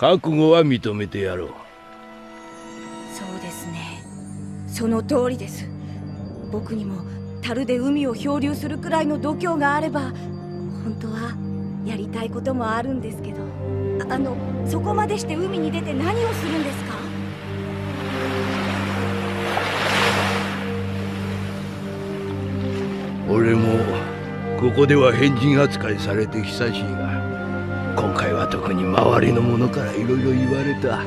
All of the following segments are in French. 覚悟は認めてやろう。そうですね。その通りです。僕にも樽で海を漂流するくらいの度胸があれば、本当はやりたいこともあるんですけど、そこまでして海に出て何をするんですか？俺もここでは変人扱いされて久しいが、今回は特に周りの者からいろいろ言われた。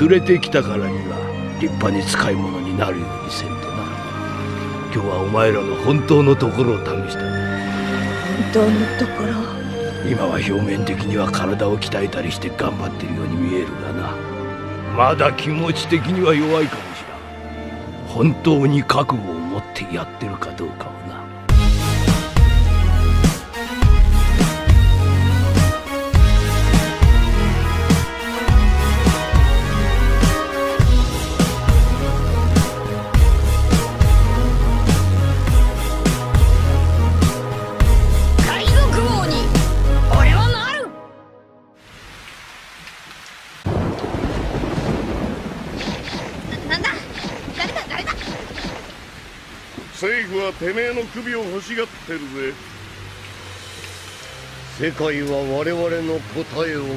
連れてきたからには立派に使い物になるようにせんとな。今日はお前らの本当のところを試した。本当のところ？今は表面的には体を鍛えたりして頑張ってるように見えるがな、まだ気持ち的には弱いかもしらん。本当に覚悟を持ってやってるかどうかをな。てめえの首を欲しがってるぜ。世界は我々の答えを待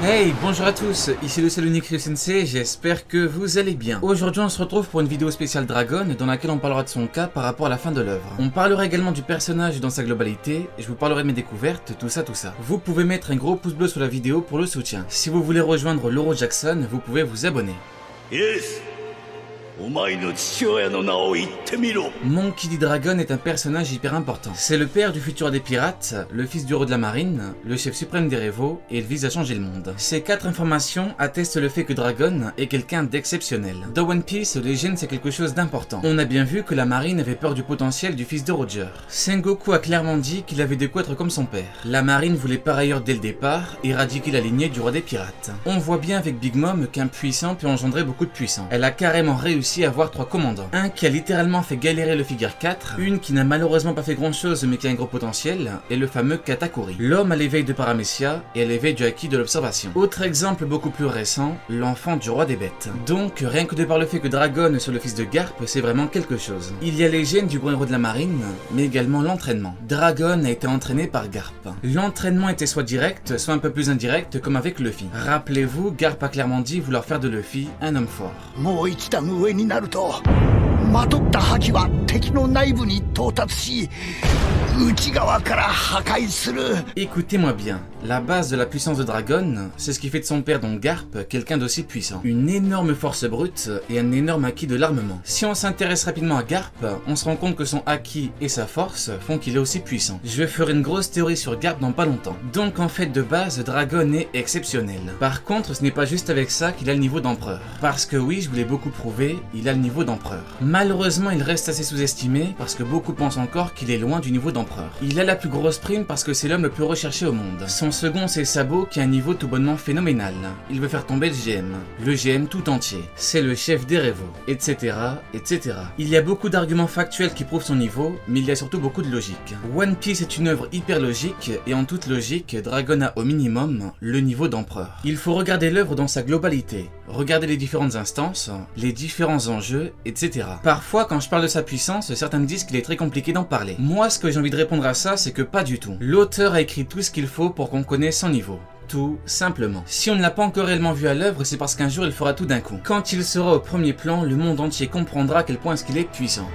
っている。Hey, bonjour à tous, ici le Salonique Ryo Sensei, j'espère que vous allez bien. Aujourd'hui on se retrouve pour une vidéo spéciale Dragon dans laquelle on parlera de son cas par rapport à la fin de l'œuvre. On parlera également du personnage dans sa globalité, je vous parlerai de mes découvertes, tout ça. Vous pouvez mettre un gros pouce bleu sur la vidéo pour le soutien. Si vous voulez rejoindre Loro Jackson, vous pouvez vous abonner. Yes. Monkey D. Dragon est un personnage hyper important. C'est le père du futur des pirates, le fils du roi de la marine, le chef suprême des révaux, et il vise à changer le monde. Ces quatre informations attestent le fait que Dragon est quelqu'un d'exceptionnel. Dans One Piece, les gènes c'est quelque chose d'important. On a bien vu que la marine avait peur du potentiel du fils de Roger. Sengoku a clairement dit qu'il avait de quoi être comme son père. La marine voulait par ailleurs dès le départ éradiquer la lignée du roi des pirates. On voit bien avec Big Mom qu'un puissant peut engendrer beaucoup de puissants. Elle a carrément réussi à avoir trois commandants. Un qui a littéralement fait galérer le figure 4, une qui n'a malheureusement pas fait grand chose mais qui a un gros potentiel, et le fameux Katakuri. L'homme à l'éveil de Paramecia et à l'éveil du Haki de l'observation. Autre exemple beaucoup plus récent, l'enfant du roi des bêtes. Donc rien que de par le fait que Dragon soit le fils de Garp, c'est vraiment quelque chose. Il y a les gènes du grand héros de la marine, mais également l'entraînement. Dragon a été entraîné par Garp. L'entraînement était soit direct, soit un peu plus indirect comme avec Luffy. Rappelez-vous, Garp a clairement dit vouloir faire de Luffy un homme fort. Écoutez-moi bien, la base de la puissance de Dragon, c'est ce qui fait de son père, donc Garp, quelqu'un d'aussi puissant. Une énorme force brute et un énorme haki de l'armement. Si on s'intéresse rapidement à Garp, on se rend compte que son haki et sa force font qu'il est aussi puissant. Je ferai une grosse théorie sur Garp dans pas longtemps. Donc en fait de base, Dragon est exceptionnel. Par contre, ce n'est pas juste avec ça qu'il a le niveau d'empereur. Parce que oui, je vous l'ai beaucoup prouvé, il a le niveau d'empereur. Malheureusement, il reste assez sous-estimé parce que beaucoup pensent encore qu'il est loin du niveau d'empereur. Il a la plus grosse prime parce que c'est l'homme le plus recherché au monde. Son second c'est Sabo qui a un niveau tout bonnement phénoménal. Il veut faire tomber le GM. Le GM tout entier. C'est le chef des révaux. Etc. etc. Il y a beaucoup d'arguments factuels qui prouvent son niveau, mais il y a surtout beaucoup de logique. One Piece est une œuvre hyper logique et en toute logique, Dragon a au minimum le niveau d'empereur. Il faut regarder l'œuvre dans sa globalité. Regardez les différentes instances, les différents enjeux, etc. Parfois quand je parle de sa puissance, certains me disent qu'il est très compliqué d'en parler. Moi ce que j'ai envie de répondre à ça, c'est que pas du tout. L'auteur a écrit tout ce qu'il faut pour qu'on connaisse son niveau. Tout simplement. Si on ne l'a pas encore réellement vu à l'œuvre, c'est parce qu'un jour il fera tout d'un coup. Quand il sera au premier plan, le monde entier comprendra à quel point est-ce qu'il est puissant.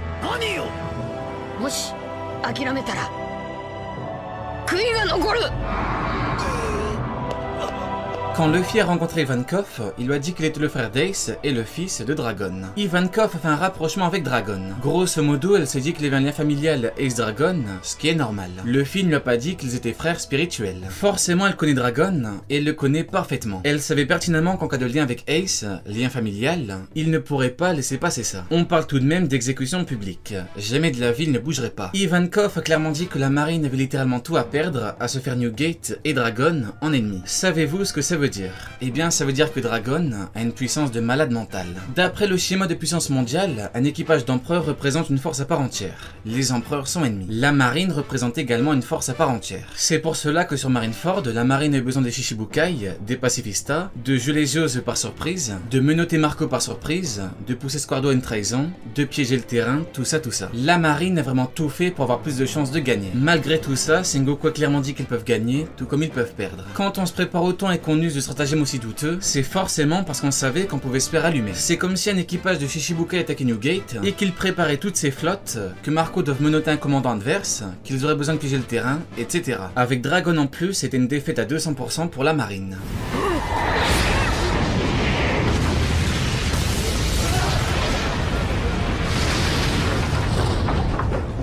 Quand Luffy a rencontré Ivankov, il lui a dit qu'il était le frère d'Ace et le fils de Dragon. Ivankov a fait un rapprochement avec Dragon. Grosso modo, elle s'est dit qu'il avait un lien familial Ace-Dragon, ce qui est normal. Luffy ne lui a pas dit qu'ils étaient frères spirituels. Forcément, elle connaît Dragon et le connaît parfaitement. Elle savait pertinemment qu'en cas de lien avec Ace, lien familial, il ne pourrait pas laisser passer ça. On parle tout de même d'exécution publique. Jamais de la ville ne bougerait pas. Ivankov a clairement dit que la marine avait littéralement tout à perdre à se faire Newgate et Dragon en ennemi. Savez-vous ce que ça veut veut dire? Eh bien, ça veut dire que Dragon a une puissance de malade mentale. D'après le schéma de puissance mondiale, un équipage d'empereurs représente une force à part entière. Les empereurs sont ennemis. La marine représente également une force à part entière. C'est pour cela que sur Marineford, la marine a eu besoin des Shishibukai, des pacifistas, de Gelasios par surprise, de menotter Marco par surprise, de pousser Squardo à une trahison, de piéger le terrain, tout ça. La marine a vraiment tout fait pour avoir plus de chances de gagner. Malgré tout ça, Sengoku a clairement dit qu'ils peuvent gagner, tout comme ils peuvent perdre. Quand on se prépare autant et qu'on use de stratagèmes aussi douteux, c'est forcément parce qu'on savait qu'on pouvait se faire allumer. C'est comme si un équipage de Shishibukai attaquait Newgate et qu'il préparait toutes ses flottes, que Marco doivent menotter un commandant adverse, qu'ils auraient besoin de piéger le terrain, etc. Avec Dragon en plus, c'était une défaite à 200% pour la marine.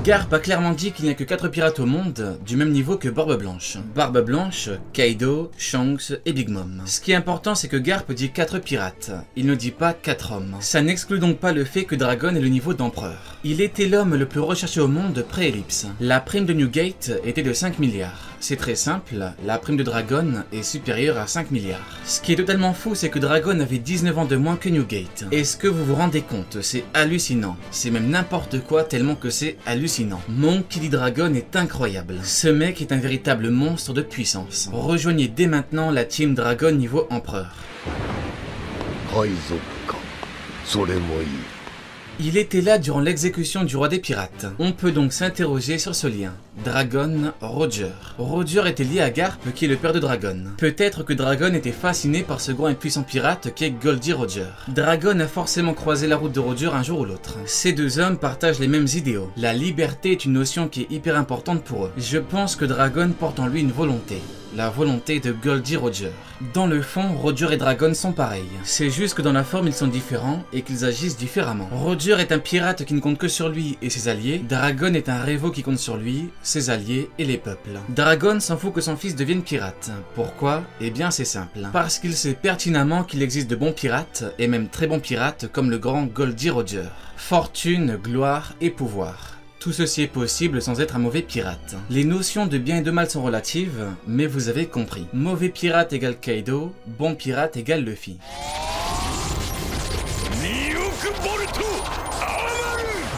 Garp a clairement dit qu'il n'y a que 4 pirates au monde, du même niveau que Barbe Blanche. Barbe Blanche, Kaido, Shanks et Big Mom. Ce qui est important, c'est que Garp dit 4 pirates, il ne dit pas 4 hommes. Ça n'exclut donc pas le fait que Dragon est le niveau d'empereur. Il était l'homme le plus recherché au monde pré-ellipse. La prime de Newgate était de 5 milliards. C'est très simple, la prime de Dragon est supérieure à 5 milliards. Ce qui est totalement fou, c'est que Dragon avait 19 ans de moins que Newgate. Est-ce que vous vous rendez compte? C'est hallucinant. C'est même n'importe quoi tellement que c'est hallucinant. Monkey D. Dragon est incroyable. Ce mec est un véritable monstre de puissance. Rejoignez dès maintenant la team Dragon niveau empereur. Il était là durant l'exécution du roi des pirates. On peut donc s'interroger sur ce lien. Dragon, Roger. Roger était lié à Garp qui est le père de Dragon. Peut-être que Dragon était fasciné par ce grand et puissant pirate qu'est Goldie Roger. Dragon a forcément croisé la route de Roger un jour ou l'autre. Ces deux hommes partagent les mêmes idéaux. La liberté est une notion qui est hyper importante pour eux. Je pense que Dragon porte en lui une volonté. La volonté de Goldie Roger. Dans le fond, Roger et Dragon sont pareils. C'est juste que dans la forme, ils sont différents et qu'ils agissent différemment. Roger est un pirate qui ne compte que sur lui et ses alliés. Dragon est un révo qui compte sur lui, ses alliés et les peuples. Dragon s'en fout que son fils devienne pirate. Pourquoi? Eh bien, c'est simple. Parce qu'il sait pertinemment qu'il existe de bons pirates, et même très bons pirates, comme le grand Goldie Roger. Fortune, gloire et pouvoir. Tout ceci est possible sans être un mauvais pirate. Les notions de bien et de mal sont relatives, mais vous avez compris. Mauvais pirate égale Kaido, bon pirate égale Luffy.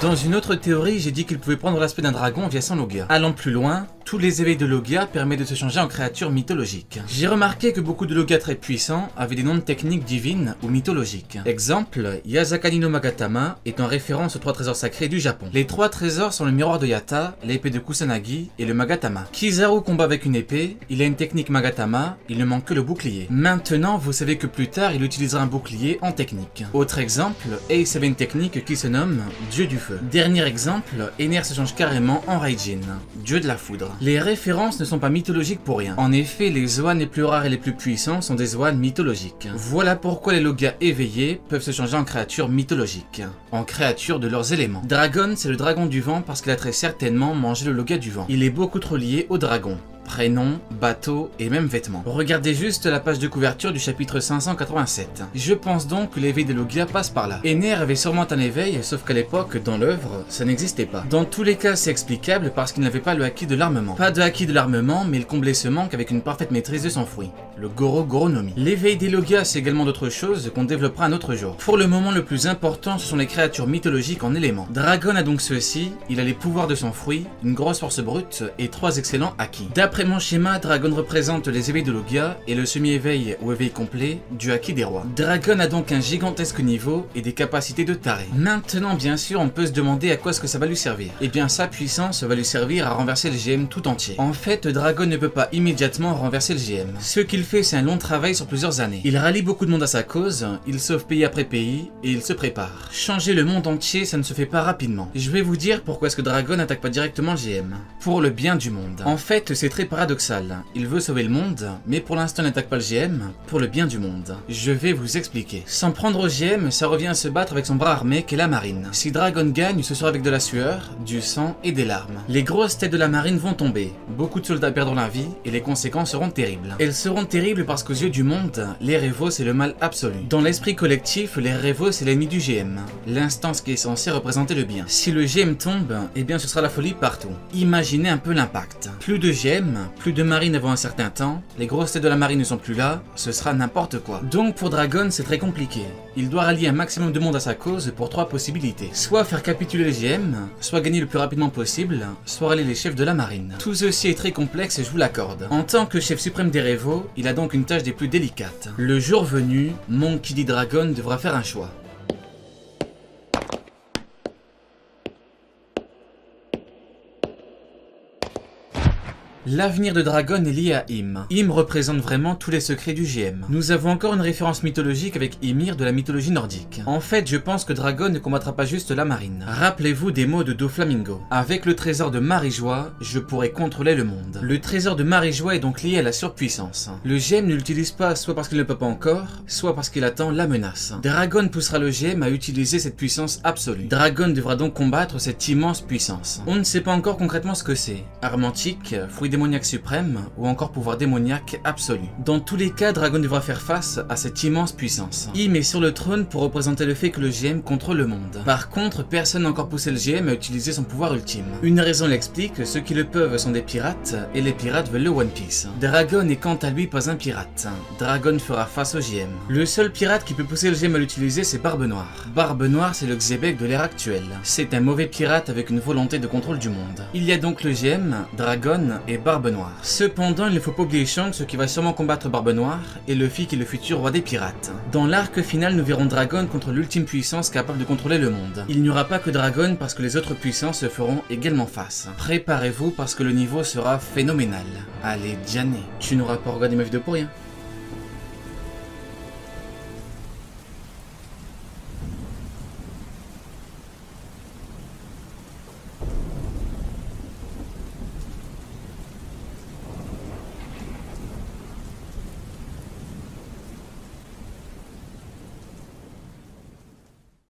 Dans une autre théorie, j'ai dit qu'il pouvait prendre l'aspect d'un dragon via son Logia. Allons plus loin, tous les éveils de Logia permettent de se changer en créature mythologique. J'ai remarqué que beaucoup de Logia très puissants avaient des noms de techniques divines ou mythologiques. Exemple, Yazakani no Magatama est en référence aux 3 trésors sacrés du Japon. Les 3 trésors sont le miroir de Yata, l'épée de Kusanagi et le Magatama. Kizaru combat avec une épée, il a une technique Magatama, il ne manque que le bouclier. Maintenant, vous savez que plus tard, il utilisera un bouclier en technique. Autre exemple, Ace avait une technique qui se nomme Dieu du Feu. Dernier exemple, Ener se change carrément en Raijin, dieu de la foudre. Les références ne sont pas mythologiques pour rien. En effet, les Zoan les plus rares et les plus puissants sont des Zoan mythologiques. Voilà pourquoi les Logia éveillés peuvent se changer en créatures mythologiques, en créatures de leurs éléments. Dragon, c'est le dragon du vent parce qu'il a très certainement mangé le Logia du vent. Il est beaucoup trop lié au dragon. Prénom, bateau et même vêtements. Regardez juste la page de couverture du chapitre 587. Je pense donc que l'éveil des Logia passe par là. Ener avait sûrement un éveil, sauf qu'à l'époque, dans l'œuvre, ça n'existait pas. Dans tous les cas, c'est explicable parce qu'il n'avait pas le haki de l'armement. Pas de haki de l'armement, mais il comblait ce manque avec une parfaite maîtrise de son fruit, le Gorogoro no Mi. L'éveil des Logia, c'est également d'autres choses qu'on développera un autre jour. Pour le moment, le plus important, ce sont les créatures mythologiques en éléments. Dragon a donc ceci, il a les pouvoirs de son fruit, une grosse force brute et 3 excellents haki. Après mon schéma, Dragon représente les éveils de Logia et le semi-éveil ou éveil complet du Haki des rois. Dragon a donc un gigantesque niveau et des capacités de taré. Maintenant, bien sûr, on peut se demander à quoi est-ce que ça va lui servir. Eh bien, sa puissance va lui servir à renverser le GM tout entier. En fait, Dragon ne peut pas immédiatement renverser le GM. Ce qu'il fait, c'est un long travail sur plusieurs années. Il rallie beaucoup de monde à sa cause, il sauve pays après pays et il se prépare. Changer le monde entier, ça ne se fait pas rapidement. Je vais vous dire pourquoi est-ce que Dragon n'attaque pas directement le GM. Pour le bien du monde. En fait, c'est très paradoxal. Il veut sauver le monde, mais pour l'instant n'attaque pas le GM, pour le bien du monde. Je vais vous expliquer. S'en prendre au GM, ça revient à se battre avec son bras armé qu'est la marine. Si Dragon gagne, ce sera avec de la sueur, du sang et des larmes. Les grosses têtes de la marine vont tomber, beaucoup de soldats perdront la vie et les conséquences seront terribles. Elles seront terribles parce qu'aux yeux du monde, les révos c'est le mal absolu. Dans l'esprit collectif, les révos c'est l'ennemi du GM, l'instance qui est censée représenter le bien. Si le GM tombe, eh bien ce sera la folie partout. Imaginez un peu l'impact. Plus de GM, GM. Plus de marine avant un certain temps, les grosses têtes de la marine ne sont plus là, ce sera n'importe quoi. Donc pour Dragon, c'est très compliqué. Il doit rallier un maximum de monde à sa cause pour trois possibilités. Soit faire capituler les GM, soit gagner le plus rapidement possible, soit rallier les chefs de la marine. Tout ceci est très complexe et je vous l'accorde. En tant que chef suprême des Revo, il a donc une tâche des plus délicates. Le jour venu, Monkey D. Dragon devra faire un choix. L'avenir de Dragon est lié à Ym. Ym représente vraiment tous les secrets du GM. Nous avons encore une référence mythologique avec Ymir de la mythologie nordique. En fait, je pense que Dragon ne combattra pas juste la marine. Rappelez-vous des mots de Doflamingo. Avec le trésor de Marie Joie, je pourrai contrôler le monde. Le trésor de Marie Joie est donc lié à la surpuissance. Le GM ne l'utilise pas soit parce qu'il ne peut pas encore, soit parce qu'il attend la menace. Dragon poussera le GM à utiliser cette puissance absolue. Dragon devra donc combattre cette immense puissance. On ne sait pas encore concrètement ce que c'est. Armantique, fruit démoniaque suprême ou encore pouvoir démoniaque absolu. Dans tous les cas, Dragon devra faire face à cette immense puissance. Ym est sur le trône pour représenter le fait que le GM contrôle le monde. Par contre, personne n'a encore poussé le GM à utiliser son pouvoir ultime. Une raison l'explique, ceux qui le peuvent sont des pirates et les pirates veulent le One Piece. Dragon est quant à lui pas un pirate. Dragon fera face au GM. Le seul pirate qui peut pousser le GM à l'utiliser, c'est Barbe Noire. Barbe Noire, c'est le Xebec de l'ère actuelle. C'est un mauvais pirate avec une volonté de contrôle du monde. Il y a donc le GM, Dragon et Barbe Noire. Cependant, il ne faut pas oublier Shanks qui va sûrement combattre Barbe Noire et Luffy qui est le futur roi des pirates. Dans l'arc final, nous verrons Dragon contre l'ultime puissance capable de contrôler le monde. Il n'y aura pas que Dragon parce que les autres puissances se feront également face. Préparez-vous parce que le niveau sera phénoménal. Allez, Janet, tu n'auras pas regardé ma vidéo pour rien.